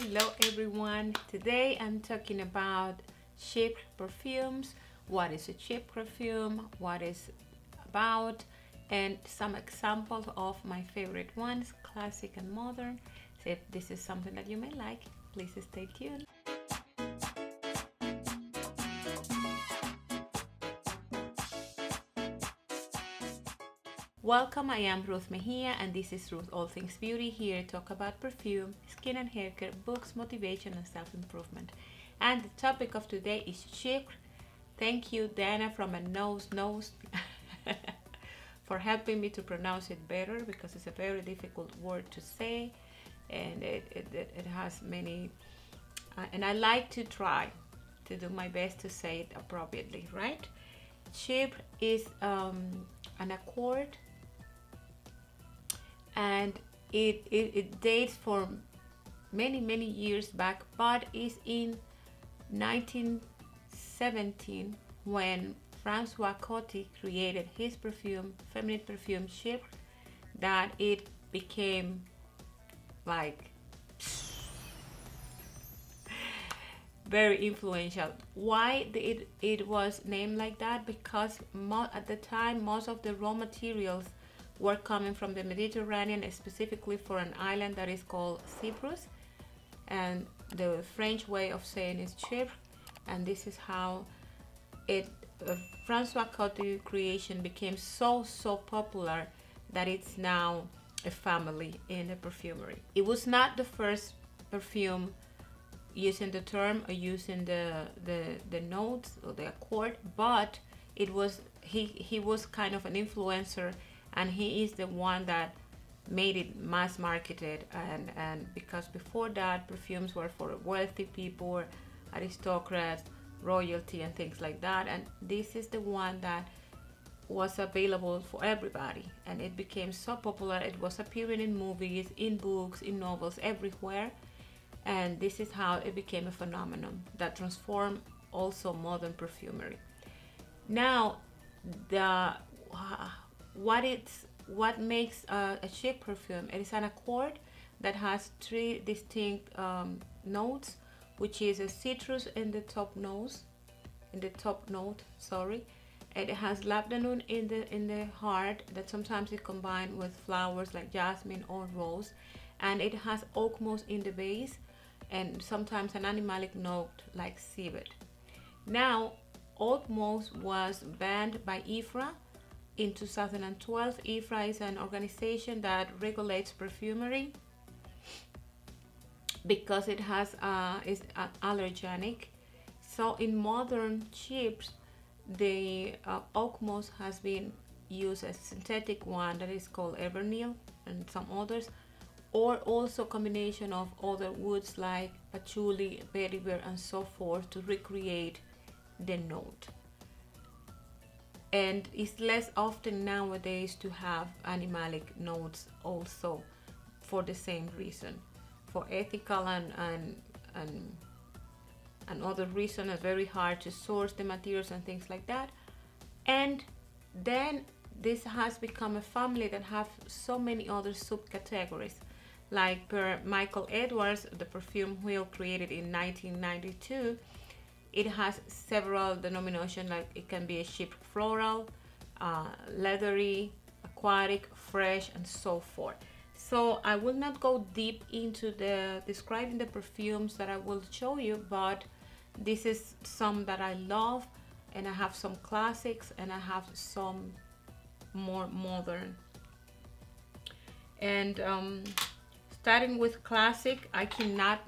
Hello everyone, today I'm talking about Chypre perfumes, what is a Chypre perfume, what is about, and some examples of my favorite ones, classic and modern. So if this is something that you may like, please stay tuned. Welcome, I am Ruth Mejia and this is Ruth All Things Beauty, here to talk about perfume, skin and hair care, books, motivation and self-improvement. And the topic of today is Chypre. Thank you Dana from a nose for helping me to pronounce it better, because it's a very difficult word to say and it has many, and I like to try to do my best to say it appropriately, right? Chypre is an accord, and it dates from many years back, but is in 1917 when Francois Coty created his perfume, feminine perfume Chypre, that it became like very influential. Why it was named like that? Because at the time most of the raw materials were coming from the Mediterranean, specifically for an island that is called Cyprus, and the French way of saying is Chypre, and this is how it Francois Coty creation became so popular that it's now a family in the perfumery. It was not the first perfume using the term or using the notes or the accord, but it was he was kind of an influencer, and he is the one that made it mass marketed, and because before that perfumes were for wealthy people, aristocrats, royalty and things like that, and this is the one that was available for everybody, and it became so popular. It was appearing in movies, in books, in novels, everywhere. And this is how it became a phenomenon that transformed also modern perfumery. Now, what makes a Chypre perfume? It is an accord that has three distinct notes, which is a citrus in the top nose, in the top note. And it has labdanum in the heart, that sometimes is combined with flowers like jasmine or rose, and it has oak moss in the base, and sometimes an animalic note like civet. Now, oak moss was banned by Ifra in 2012. Ifra is an organization that regulates perfumery because it has is allergenic. So in modern Chypre, the oak moss has been used as a synthetic one that is called Evernyl and some others, or also combination of other woods like patchouli, vetiver and so forth, to recreate the note. And it's less often nowadays to have animalic notes also, for the same reason, for ethical and another reason. It's very hard to source the materials and things like that. And then this has become a family that have so many other subcategories, like per Michael Edwards, the perfume wheel created in 1992, it has several denominations. Like it can be a Chypre floral, leathery, aquatic, fresh, and so forth. So I will not go deep into the describing the perfumes that I will show you, but this is some that I love, and I have some classics and I have some more modern. And starting with classic, I cannot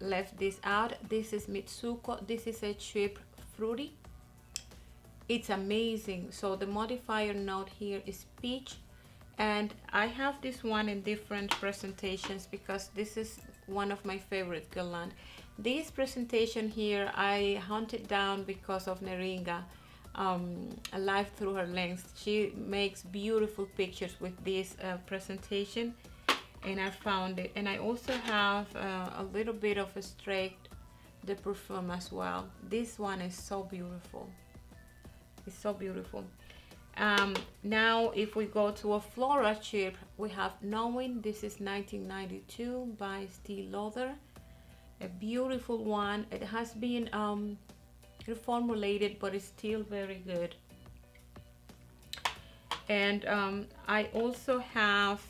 leave this out. This is Mitsuko. This is a Chypre fruity. It's amazing. So the modifier note here is peach, and I have this one in different presentations because this is one of my favorite Garlan. This presentation here I hunted down because of Neringa, A Life Through Her Lens. She makes beautiful pictures with this presentation, and I found it. And I also have a little bit of a straight the perfume as well. This one is so beautiful, it's so beautiful. Now if we go to a floral Chypre, we have Knowing. This is 1992 by St Lauder, a beautiful one. It has been reformulated, but it's still very good. And I also have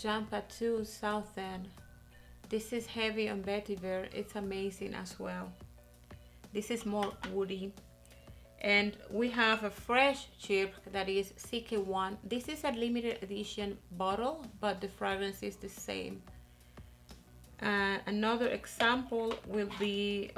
Jean Patou Southern. This is heavy on vetiver. It's amazing as well. This is more woody. And we have a fresh Chypre that is CK1. This is a limited edition bottle, but the fragrance is the same. Another example will be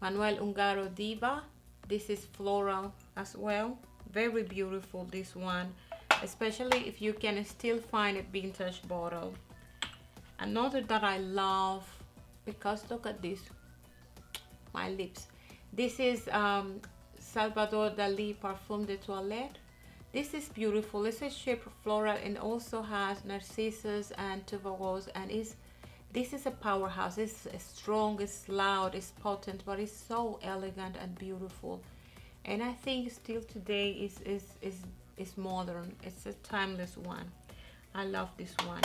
Manuel Ungaro Diva. This is floral as well. Very beautiful, this one, especially if you can still find a vintage bottle. Another that I love, because look at this, my lips. This is Salvador Dali Parfum de Toilette. This is beautiful. It's a Chypre floral and also has narcissus and tuberose, and this is a powerhouse. It's strong, it's loud, it's potent, but it's so elegant and beautiful. And I think still today is modern. It's a timeless one. I love this one.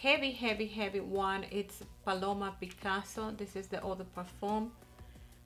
Heavy, heavy, heavy one. It's Paloma Picasso. This is the other perfume.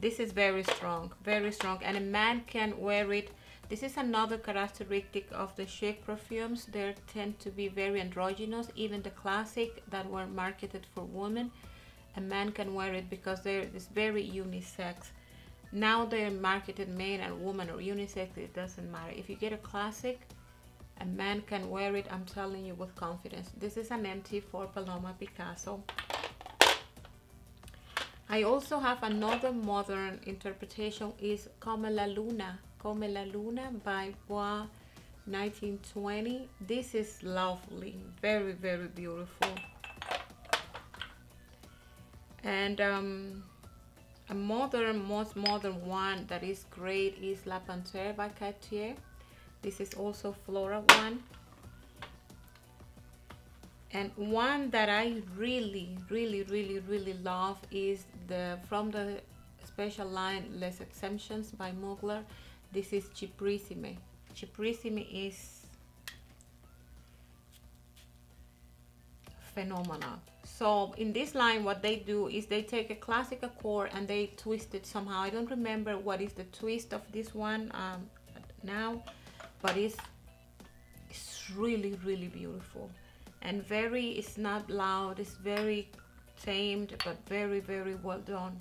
This is very strong, very strong, and a man can wear it. This is another characteristic of the Chic perfumes. They tend to be very androgynous. Even the classic that were marketed for women, a man can wear it because it's very unisex. Now they're marketed men and women or unisex, it doesn't matter. If you get a classic, a man can wear it, I'm telling you, with confidence. This is an empty for Paloma Picasso. I also have another modern interpretation, is Come la Luna by Bois 1920. This is lovely, very, very beautiful. And a modern, most modern one that is great is La Panthere by Cartier. This is also floral one. And one that I really love is from the special line Les Exemptions by Mugler. This is Chyprissime. Chyprissime is phenomenal. So in this line, what they do is they take a classic accord and they twist it somehow. I don't remember what is the twist of this one now, but it's really beautiful and very, it's not loud, it's very tamed, but very well done.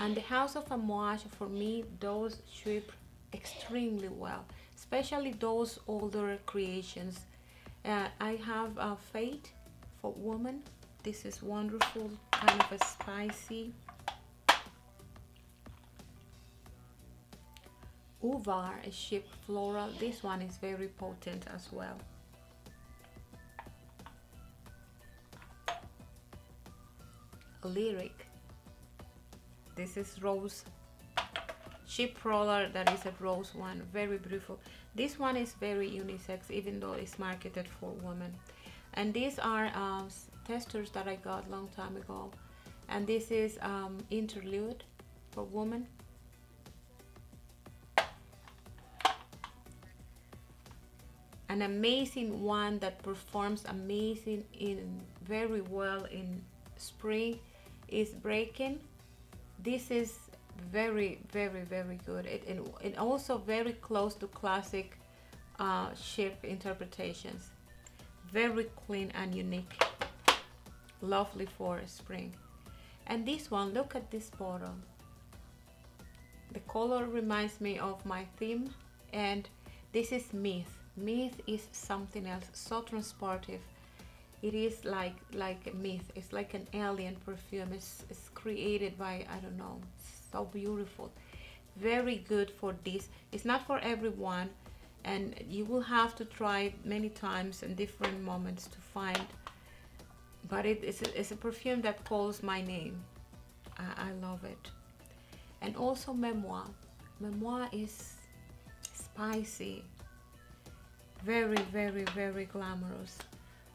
And the house of Amouage, for me, those Chypre extremely well, especially those older creations. I have a Fate for Woman. This is wonderful, kind of a spicy. Uvar, a Chypre floral. This one is very potent as well. Lyric. This is rose, Chypre roller, that is a rose one, very beautiful. This one is very unisex, even though it's marketed for women. And these are testers that I got long time ago. And this is Interlude for Women. An amazing one that performs amazing very well in spring is Breaking. This is very good. It also very close to classic Chypre interpretations. Very clean and unique. Lovely for spring. And this one, look at this bottle. The color reminds me of my theme. And this is Myth. Myth is something else, so transportive. It is like a myth. It's like an alien perfume. It's created by, I don't know, so beautiful. Very good for this. It's not for everyone, and you will have to try many times in different moments to find. But it's a perfume that calls my name. I love it. And also Memoir. Memoir is spicy. Very glamorous.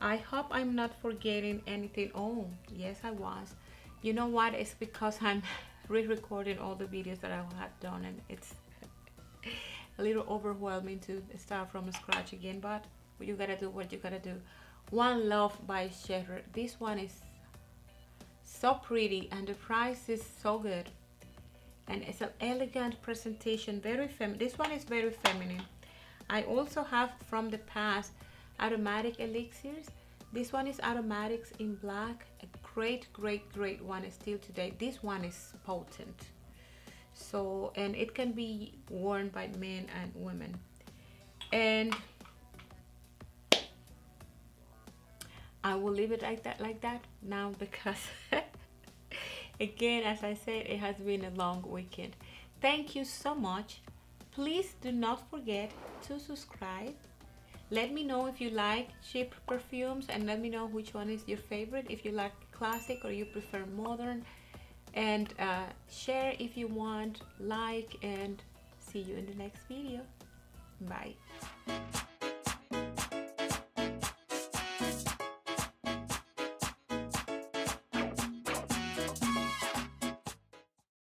I hope I'm not forgetting anything. Oh, yes, I was. You know what? It's because I'm re-recording all the videos that I had done, and it's a little overwhelming to start from scratch again, but you gotta do what you gotta do. One Love by Scherrer. This one is so pretty and the price is so good, and it's an elegant presentation, very feminine. This one is very feminine. I also have from the past aromatic elixirs. This one is aromatics in black, a great one still today. This one is potent, so, and it can be worn by men and women. And I will leave it like that now, because again, as I said, it has been a long weekend. Thank you so much. Please do not forget to subscribe. Let me know if you like cheap perfumes, and let me know which one is your favorite, if you like classic or you prefer modern. And share if you want, like, and see you in the next video. Bye.